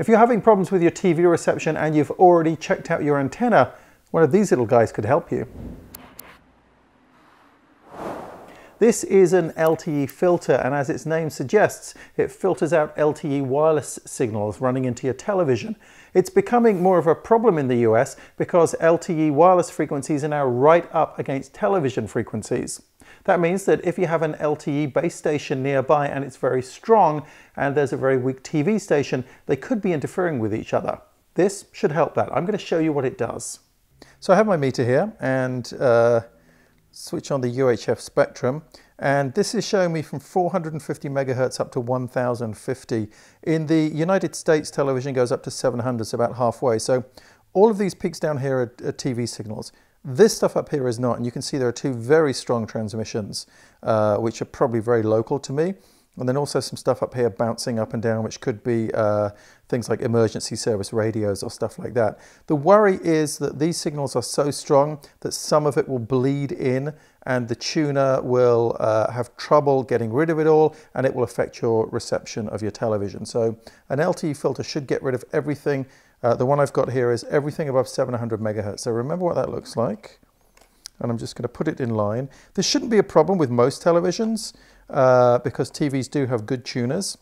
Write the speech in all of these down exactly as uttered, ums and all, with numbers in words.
If you're having problems with your T V reception and you've already checked out your antenna, one of these little guys could help you. This is an L T E filter, and as its name suggests, it filters out L T E wireless signals running into your television. It's becoming more of a problem in the U S because L T E wireless frequencies are now right up against television frequencies. That means that if you have an L T E base station nearby and it's very strong, and there's a very weak T V station, they could be interfering with each other. This should help that. I'm going to show you what it does. So I have my meter here, and uh, switch on the U H F spectrum, and this is showing me from four hundred fifty megahertz up to one thousand fifty. In the United States, television goes up to seven hundred, so about halfway. So all of these peaks down here are, are T V signals. This stuff up here is not, and you can see there are two very strong transmissions, uh, which are probably very local to me. And then also some stuff up here bouncing up and down, which could be uh, things like emergency service radios or stuff like that. The worry is that these signals are so strong that some of it will bleed in and the tuner will uh, have trouble getting rid of it all, and it will affect your reception of your television. So an L T E filter should get rid of everything. Uh, the one I've got here is everything above seven hundred megahertz. So remember what that looks like. And I'm just going to put it in line. This shouldn't be a problem with most televisions uh, because T Vs do have good tuners.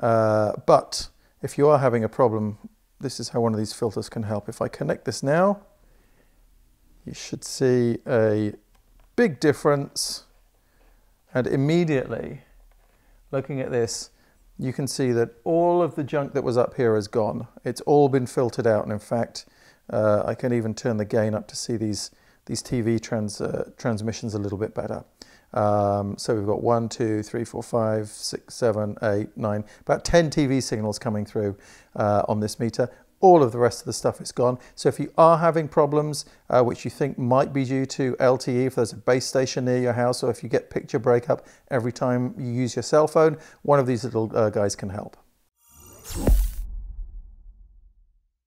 Uh, but if you are having a problem, this is how one of these filters can help. If I connect this now, you should see a big difference. And immediately, looking at this, you can see that all of the junk that was up here is gone. It's all been filtered out. And in fact, uh, I can even turn the gain up to see these these T V trans, uh, transmissions a little bit better. Um, so we've got one, two, three, four, five, six, seven, eight, nine, about ten T V signals coming through uh, on this meter. All of the rest of the stuff is gone. So if you are having problems, uh, which you think might be due to L T E, if there's a base station near your house, or if you get picture breakup every time you use your cell phone, one of these little uh, guys can help.